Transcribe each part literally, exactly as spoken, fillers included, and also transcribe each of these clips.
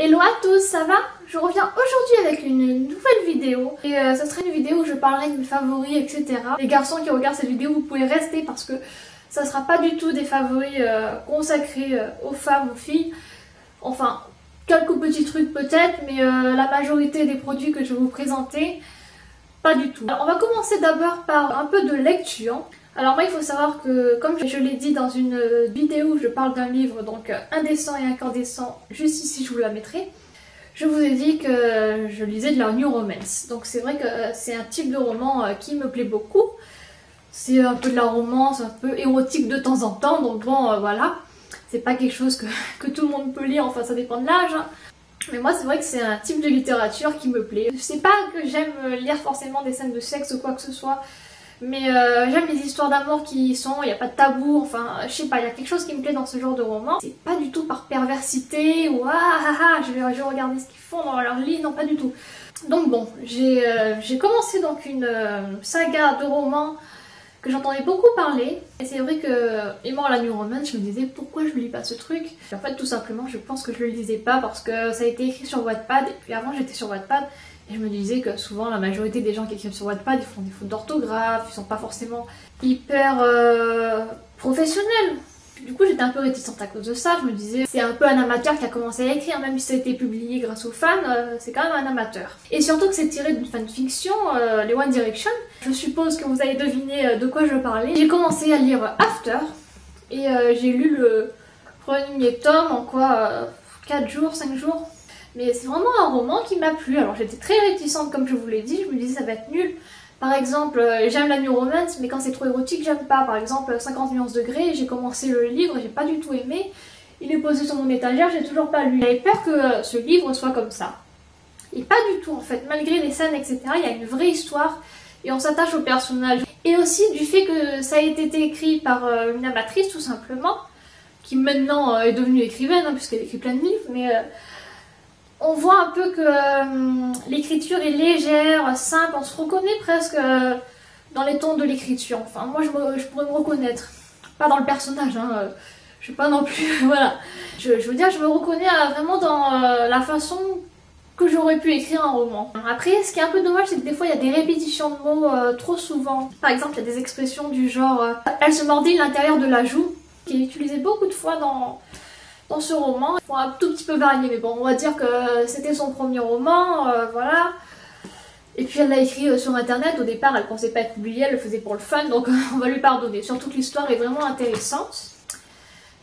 Hello à tous, ça va? Je reviens aujourd'hui avec une nouvelle vidéo et euh, ça serait une vidéo où je parlerai de mes favoris, et cetera. Les garçons qui regardent cette vidéo, vous pouvez rester parce que ça sera pas du tout des favoris euh, consacrés euh, aux femmes, aux filles. Enfin, quelques petits trucs peut-être, mais euh, la majorité des produits que je vais vous présenter, pas du tout. Alors, on va commencer d'abord par un peu de lecture. Alors moi il faut savoir que, comme je l'ai dit dans une vidéo où je parle d'un livre, donc indécent et incandescent, juste ici je vous la mettrai, je vous ai dit que je lisais de la New Romance. Donc c'est vrai que c'est un type de roman qui me plaît beaucoup. C'est un peu de la romance, un peu érotique de temps en temps, donc bon euh, voilà. C'est pas quelque chose que, que tout le monde peut lire, enfin ça dépend de l'âge. Hein. Mais moi c'est vrai que c'est un type de littérature qui me plaît. C'est pas que j'aime lire forcément des scènes de sexe ou quoi que ce soit, mais euh, j'aime les histoires d'amour qui y sont, il n'y a pas de tabou, enfin je sais pas, il y a quelque chose qui me plaît dans ce genre de roman. C'est pas du tout par perversité ou ah ah ah je vais, je vais regarder ce qu'ils font dans leur lit, non pas du tout. Donc bon, j'ai euh, j'ai commencé donc une euh, saga de romans que j'entendais beaucoup parler, et c'est vrai que aimant la New Romance, je me disais pourquoi je lis pas ce truc. Et en fait tout simplement je pense que je le lisais pas parce que ça a été écrit sur Wattpad, et puis avant j'étais sur Wattpad, et je me disais que souvent la majorité des gens qui écrivent sur Wattpad, ils font des fautes d'orthographe, ils sont pas forcément hyper euh, professionnels. Du coup j'étais un peu réticente à cause de ça, je me disais c'est un peu un amateur qui a commencé à écrire, même si ça a été publié grâce aux fans, euh, c'est quand même un amateur. Et surtout que c'est tiré d'une fanfiction, euh, les One Direction, je suppose que vous avez deviné de quoi je parlais. J'ai commencé à lire After, et euh, j'ai lu le premier tome en quoi euh, quatre jours, cinq jours. Mais c'est vraiment un roman qui m'a plu. Alors j'étais très réticente comme je vous l'ai dit, je me disais ça va être nul. Par exemple, euh, j'aime la New Romance, mais quand c'est trop érotique, j'aime pas. Par exemple, cinquante nuances de Grey, j'ai commencé le livre, j'ai pas du tout aimé. Il est posé sur mon étagère, j'ai toujours pas lu. J'avais peur que euh, ce livre soit comme ça. Et pas du tout en fait, malgré les scènes, et cetera. Il y a une vraie histoire et on s'attache au personnage. Et aussi du fait que ça a été écrit par euh, une amatrice tout simplement, qui maintenant euh, est devenue écrivaine, hein, puisqu'elle écrit plein de livres, mais... Euh, on voit un peu que euh, l'écriture est légère, simple, on se reconnaît presque euh, dans les tons de l'écriture. Enfin, moi je, me, je pourrais me reconnaître, pas dans le personnage, hein, euh, je sais pas non plus, voilà. Je, je veux dire, je me reconnais à, vraiment dans euh, la façon que j'aurais pu écrire un roman. Après, ce qui est un peu dommage, c'est que des fois il y a des répétitions de mots euh, trop souvent. Par exemple, il y a des expressions du genre euh, « elle se mordit l'intérieur de la joue », qui est utilisée beaucoup de fois dans... dans ce roman. Il faut un tout petit peu varier, mais bon, on va dire que c'était son premier roman, euh, voilà. Et puis elle l'a écrit sur internet, au départ elle pensait pas être publiée, elle le faisait pour le fun, donc on va lui pardonner. Surtout que l'histoire est vraiment intéressante.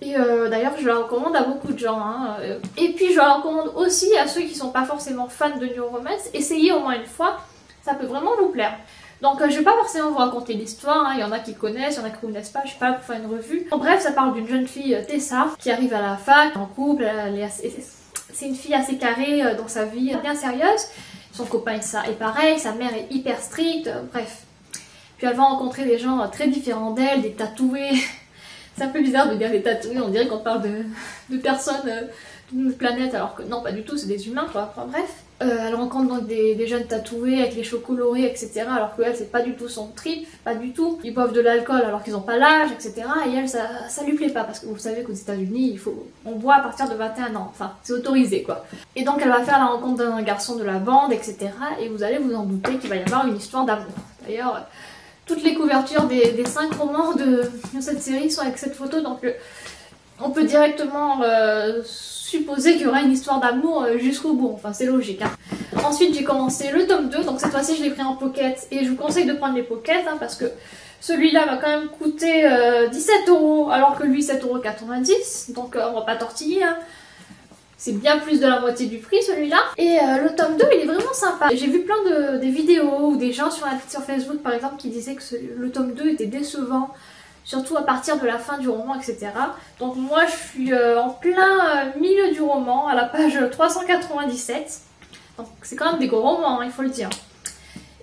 Et euh, d'ailleurs je la recommande à beaucoup de gens. Hein. Et puis je la recommande aussi à ceux qui sont pas forcément fans de New Romance, essayez au moins une fois, ça peut vraiment vous plaire. Donc euh, je vais pas forcément vous raconter l'histoire, hein. Il y en a qui connaissent, il y en a qui ne connaissent pas, je suis pas là pour faire une revue. En bref, ça parle d'une jeune fille, Tessa, qui arrive à la fac, en couple, assez... c'est une fille assez carrée euh, dans sa vie, bien sérieuse. Son copain est pareil, sa mère est hyper stricte, euh, bref. Puis elle va rencontrer des gens euh, très différents d'elle, des tatoués. C'est un peu bizarre de dire des tatoués, on dirait qu'on parle de, de personnes... Euh... Une planète, alors que non, pas du tout, c'est des humains quoi. Enfin bref, euh, elle rencontre donc des, des jeunes tatoués avec les cheveux colorés, et cetera. Alors que elle, c'est pas du tout son trip, pas du tout. Ils boivent de l'alcool alors qu'ils ont pas l'âge, et cetera. Et elle, ça, ça lui plaît pas parce que vous savez qu'aux États-Unis, il faut on boit à partir de vingt et un ans, enfin c'est autorisé quoi. Et donc elle va faire la rencontre d'un garçon de la bande, et cetera. Et vous allez vous en douter qu'il va y avoir une histoire d'amour. D'ailleurs, toutes les couvertures des, des cinq romans de, de cette série sont avec cette photo, donc euh, on peut directement euh, supposer qu'il y aura une histoire d'amour jusqu'au bout, enfin c'est logique. Hein. Ensuite j'ai commencé le tome deux, donc cette fois-ci je l'ai pris en pocket, et je vous conseille de prendre les pockets, hein, parce que celui-là va quand même coûter euh, dix-sept euros, alors que lui sept euros quatre-vingt-dix, donc euh, on va pas tortiller. Hein. C'est bien plus de la moitié du prix celui-là. Et euh, le tome deux il est vraiment sympa. J'ai vu plein de des vidéos ou des gens sur, sur Facebook par exemple qui disaient que ce, le tome deux était décevant, surtout à partir de la fin du roman, et cetera. Donc moi je suis euh, en plein euh, milieu du roman, à la page trois cent quatre-vingt-dix-sept. Donc c'est quand même des gros romans, hein, il faut le dire.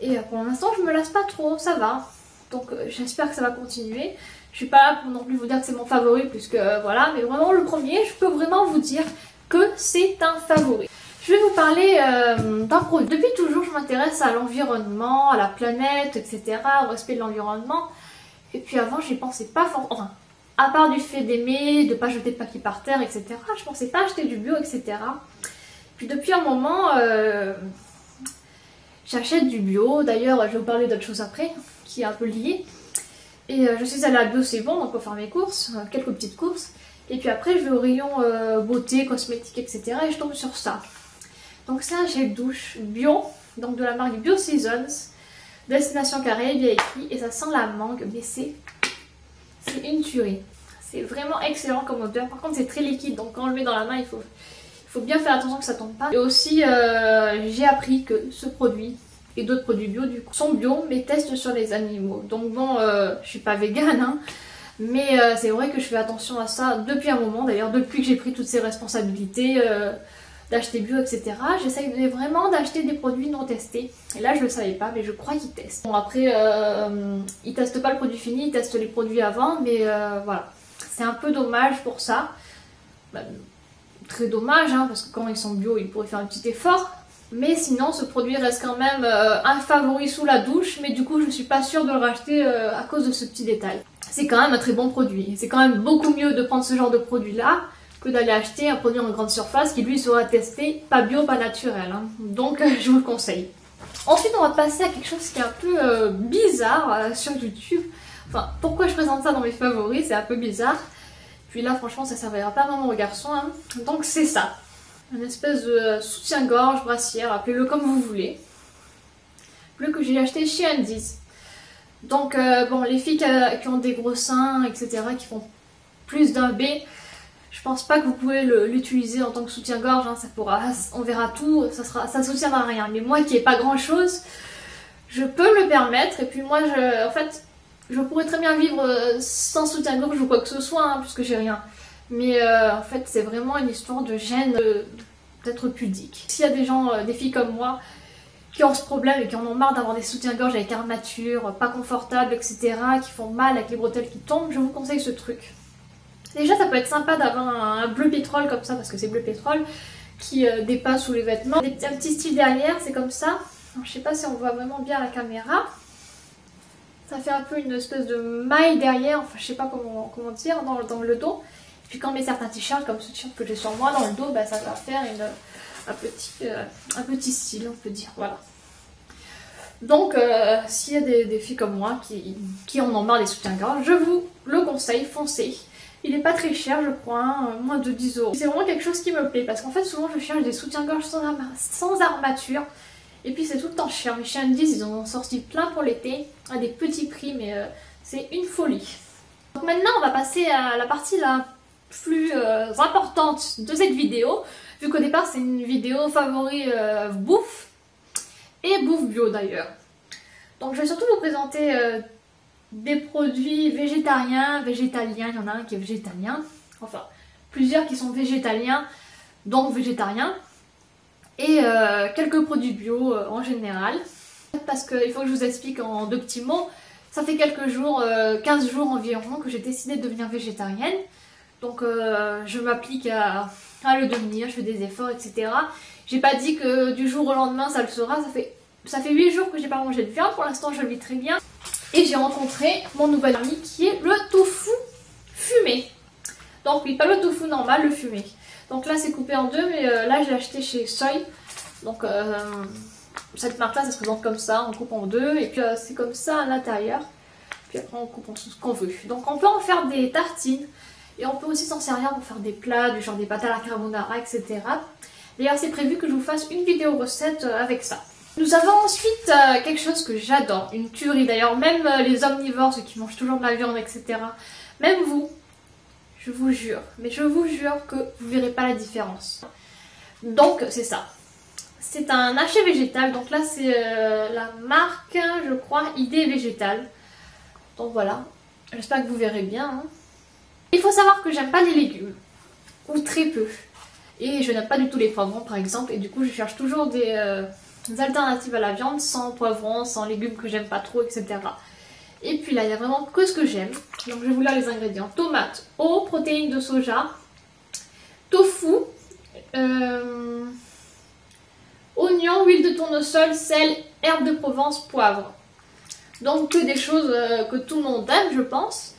Et euh, pour l'instant je me lasse pas trop, ça va. Donc euh, j'espère que ça va continuer. Je suis pas là pour non plus vous dire que c'est mon favori, puisque euh, voilà, mais vraiment le premier, je peux vraiment vous dire que c'est un favori. Je vais vous parler euh, d'un produit. Depuis toujours je m'intéresse à l'environnement, à la planète, et cetera, au respect de l'environnement. Et puis avant, j'y pensais pas fort. Enfin, à part du fait d'aimer, de pas jeter de papier par terre, et cetera. Je pensais pas acheter du bio, et cetera. Puis depuis un moment, euh, j'achète du bio. D'ailleurs, je vais vous parler d'autre chose après, qui est un peu lié. Et euh, je suis allée à Bio C'est Bon, donc pour faire mes courses, euh, quelques petites courses. Et puis après, je vais au rayon euh, beauté, cosmétique, et cetera. Et je tombe sur ça. Donc c'est un gel douche bio, donc de la marque Bio Seasons, destination carrée, bien écrit. Et ça sent la mangue, mais c'est une tuerie. C'est vraiment excellent comme odeur. Par contre, c'est très liquide, donc quand on le met dans la main, il faut, il faut bien faire attention que ça tombe pas. Et aussi, euh, j'ai appris que ce produit et d'autres produits bio du coup sont bio, mais testent sur les animaux. Donc bon, euh, je suis pas végane, hein, mais euh, c'est vrai que je fais attention à ça depuis un moment. D'ailleurs, depuis que j'ai pris toutes ces responsabilités euh, d'acheter bio, et cetera, j'essaye vraiment d'acheter des produits non testés. Et là, je le savais pas, mais je crois qu'ils testent. Bon, après, euh, ils testent pas le produit fini, ils testent les produits avant, mais euh, voilà. C'est un peu dommage pour ça, bah, très dommage hein, parce que quand ils sont bio ils pourraient faire un petit effort, mais sinon ce produit reste quand même euh, un favori sous la douche, mais du coup je suis pas sûre de le racheter euh, à cause de ce petit détail. C'est quand même un très bon produit, c'est quand même beaucoup mieux de prendre ce genre de produit là que d'aller acheter un produit en grande surface qui lui sera testé pas bio, pas naturel, hein. Donc euh, je vous le conseille. Ensuite on va passer à quelque chose qui est un peu euh, bizarre euh, sur YouTube. Enfin, pourquoi je présente ça dans mes favoris, c'est un peu bizarre. Puis là, franchement, ça servira pas vraiment aux garçons. Hein. Donc c'est ça. Une espèce de soutien-gorge, brassière, appelez-le comme vous voulez. Le que j'ai acheté chez Undiz. Donc euh, bon, les filles qui, a, qui ont des gros seins, et cetera, qui font plus d'un B, je pense pas que vous pouvez l'utiliser en tant que soutien-gorge. Hein, ça pourra, on verra tout, ça sera, ça soutiendra rien. Mais moi, qui n'ai pas grand-chose, je peux le permettre. Et puis moi, je, en fait. Je pourrais très bien vivre sans soutien-gorge ou quoi que ce soit, hein, puisque j'ai rien. Mais euh, en fait, c'est vraiment une histoire de gêne, d'être pudique. S'il y a des gens, euh, des filles comme moi, qui ont ce problème et qui en ont marre d'avoir des soutiens-gorge avec armature, pas confortables, et cetera, qui font mal avec les bretelles qui tombent, je vous conseille ce truc. Déjà, ça peut être sympa d'avoir un, un bleu pétrole comme ça, parce que c'est bleu pétrole, qui euh, dépasse sous les vêtements. Des, un petit style derrière, c'est comme ça. Alors, je sais pas si on voit vraiment bien à la caméra. Ça fait un peu une espèce de maille derrière, enfin je sais pas comment, comment dire, dans, dans le dos. Et puis quand on met certains t-shirts comme ce t-shirt que j'ai sur moi dans le dos, bah, ça va faire une, un, petit, euh, un petit style, on peut dire, voilà. Donc euh, s'il y a des, des filles comme moi qui, qui en ont marre des soutiens-gorge, je vous le conseille, foncez. Il est pas très cher je crois, hein, moins de dix euros. C'est vraiment quelque chose qui me plaît parce qu'en fait souvent je cherche des soutiens-gorge sans, arma- sans armature. Et puis c'est tout le temps cher, mais chez Undiz ils en ont sorti plein pour l'été, à des petits prix, mais euh, c'est une folie. Donc maintenant on va passer à la partie la plus euh, importante de cette vidéo, vu qu'au départ c'est une vidéo favori euh, bouffe, et bouffe bio d'ailleurs. Donc je vais surtout vous présenter euh, des produits végétariens, végétaliens, il y en a un qui est végétalien, enfin plusieurs qui sont végétaliens, donc végétariens. Et euh, quelques produits bio euh, en général. Parce qu'il faut que je vous explique en deux petits mots. Ça fait quelques jours, euh, quinze jours environ, que j'ai décidé de devenir végétarienne. Donc euh, je m'applique à, à le devenir, je fais des efforts, et cetera. J'ai pas dit que du jour au lendemain ça le sera. Ça fait, ça fait huit jours que j'ai pas mangé de viande. Pour l'instant je le vis très bien. Et j'ai rencontré mon nouvel ami qui est le tofu fumé. Donc oui, pas le tofu normal, le fumé. Donc là c'est coupé en deux, mais euh, là je l'ai acheté chez Soy. Donc euh, cette marque là ça se présente comme ça, on coupe en deux et puis euh, c'est comme ça à l'intérieur. Puis après on coupe en tout ce qu'on veut. Donc on peut en faire des tartines et on peut aussi s'en servir pour faire des plats, du genre des pâtes à la carbonara, et cetera. D'ailleurs c'est prévu que je vous fasse une vidéo recette avec ça. Nous avons ensuite euh, quelque chose que j'adore, une tuerie d'ailleurs, même euh, les omnivores, ceux qui mangent toujours de la viande, et cetera. Même vous. Je vous jure, mais je vous jure que vous verrez pas la différence. Donc c'est ça. C'est un haché végétal, donc là c'est euh, la marque, je crois, Idée Végétale. Donc voilà, j'espère que vous verrez bien. Hein. Il faut savoir que j'aime pas les légumes, ou très peu. Et je n'aime pas du tout les poivrons par exemple, et du coup je cherche toujours des, euh, des alternatives à la viande, sans poivrons, sans légumes que j'aime pas trop, et cetera. Et puis là, il n'y a vraiment que ce que j'aime. Donc je vais vous lire les ingrédients. Tomates, eau, protéines de soja, tofu, euh, oignons, huile de tournesol, sel, herbe de Provence, poivre. Donc que des choses euh, que tout le monde aime, je pense.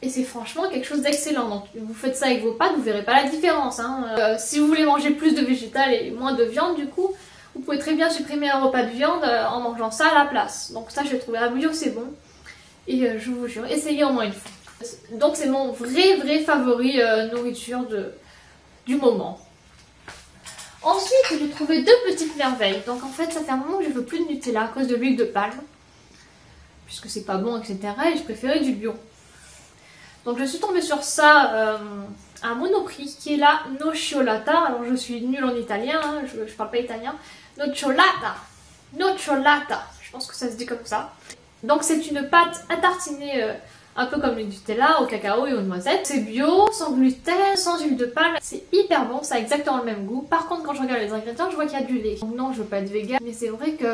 Et c'est franchement quelque chose d'excellent. Donc vous faites ça avec vos pâtes, vous verrez pas la différence. Hein. Euh, si vous voulez manger plus de végétal et moins de viande, du coup, vous pouvez très bien supprimer un repas de viande en mangeant ça à la place. Donc ça, je l'ai trouvé à Bio C'est Bon. Et euh, je vous jure, essayez au moins une fois. Donc c'est mon vrai vrai favori euh, nourriture de, du moment. Ensuite, j'ai trouvé deux petites merveilles. Donc en fait, ça fait un moment que je veux plus de Nutella à cause de l'huile de palme. Puisque c'est pas bon, et cetera. Et je préférais du bio. Donc je suis tombée sur ça euh, à Monoprix, qui est la Nocciolata. Alors je suis nulle en italien, hein, je, je parle pas italien. Nocciolata. Nocciolata. Je pense que ça se dit comme ça. Donc c'est une pâte à tartiner euh, un peu comme le Nutella, au cacao et aux noisettes. C'est bio, sans gluten, sans huile de palme. C'est hyper bon, ça a exactement le même goût. Par contre, quand je regarde les ingrédients, je vois qu'il y a du lait. Donc non, je veux pas être végane, mais c'est vrai que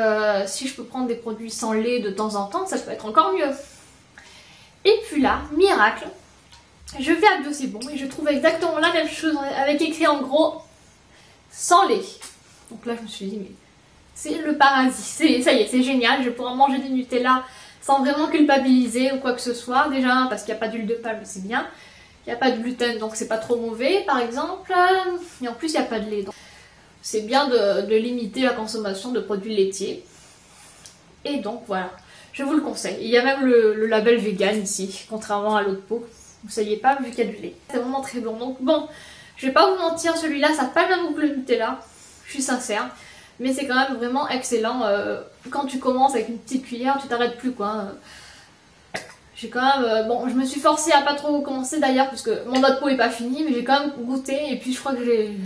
si je peux prendre des produits sans lait de temps en temps, ça peut être encore mieux. Et puis là, miracle, je vais à Bio C'est Bon et je trouve exactement la même chose avec écrit en gros sans lait. Donc là, je me suis dit, mais c'est le paradis, ça y est, c'est génial, je pourrai manger du Nutella sans vraiment culpabiliser ou quoi que ce soit. Déjà, parce qu'il n'y a pas d'huile de palme, c'est bien. Il n'y a pas de gluten, donc c'est pas trop mauvais, par exemple. Et en plus, il n'y a pas de lait. C'est bien de, de limiter la consommation de produits laitiers. Et donc, voilà. Je vous le conseille. Il y a même le, le label vegan ici, contrairement à l'autre pot. Vous ne saviez pas, vu qu'il y a du lait. C'est vraiment très bon. Donc bon, je vais pas vous mentir, celui-là, ça n'a pas le même goût que le Nutella. Je suis sincère. Mais c'est quand même vraiment excellent. Euh, quand tu commences avec une petite cuillère, tu t'arrêtes plus, quoi. Euh, j'ai quand même... Euh, bon, je me suis forcée à pas trop commencer d'ailleurs, parce que mon autre pot n'est pas fini, mais j'ai quand même goûté. Et puis je crois que j'ai...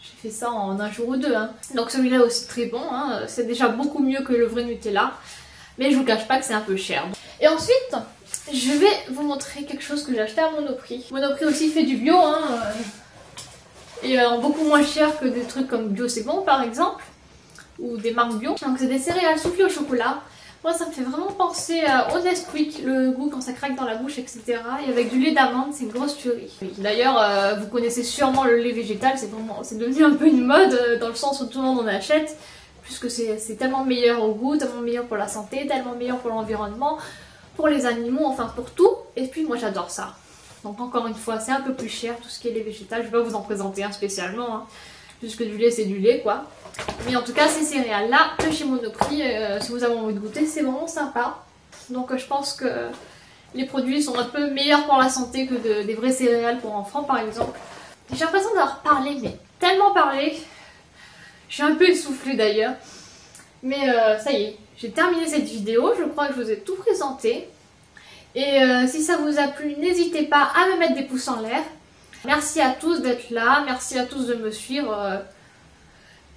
J'ai fait ça en un jour ou deux. Hein. Donc celui-là aussi très bon. Hein. C'est déjà beaucoup mieux que le vrai Nutella. Mais je vous cache pas que c'est un peu cher. Et ensuite, je vais vous montrer quelque chose que j'ai acheté à Monoprix. Monoprix aussi fait du bio, hein, euh, et euh, beaucoup moins cher que des trucs comme Bio C'est Bon par exemple, ou des marques bio. Donc c'est des céréales soufflées au chocolat. Moi ça me fait vraiment penser euh, au Nesquik, le goût quand ça craque dans la bouche, et cetera. Et avec du lait d'amande, c'est une grosse tuerie. D'ailleurs, euh, vous connaissez sûrement le lait végétal, c'est vraiment, c'est devenu un peu une mode, euh, dans le sens où tout le monde en achète. Puisque c'est tellement meilleur au goût, tellement meilleur pour la santé, tellement meilleur pour l'environnement, pour les animaux, enfin pour tout. Et puis moi j'adore ça. Donc encore une fois, c'est un peu plus cher tout ce qui est les végétales. Je ne vais pas vous en présenter un spécialement, hein, puisque du lait c'est du lait quoi. Mais en tout cas ces céréales là de chez Monoprix, euh, si vous avez envie de goûter, c'est vraiment sympa. Donc euh, je pense que les produits sont un peu meilleurs pour la santé que de, des vraies céréales pour enfants par exemple. J'ai l'impression d'avoir parlé, mais tellement parlé. Je suis un peu essoufflée d'ailleurs, mais euh, ça y est, j'ai terminé cette vidéo, je crois que je vous ai tout présenté. Et euh, si ça vous a plu, n'hésitez pas à me mettre des pouces en l'air. Merci à tous d'être là, merci à tous de me suivre. Euh,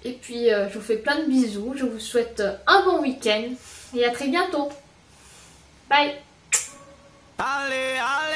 et puis euh, je vous fais plein de bisous, je vous souhaite un bon week-end et à très bientôt. Bye. Allez, allez.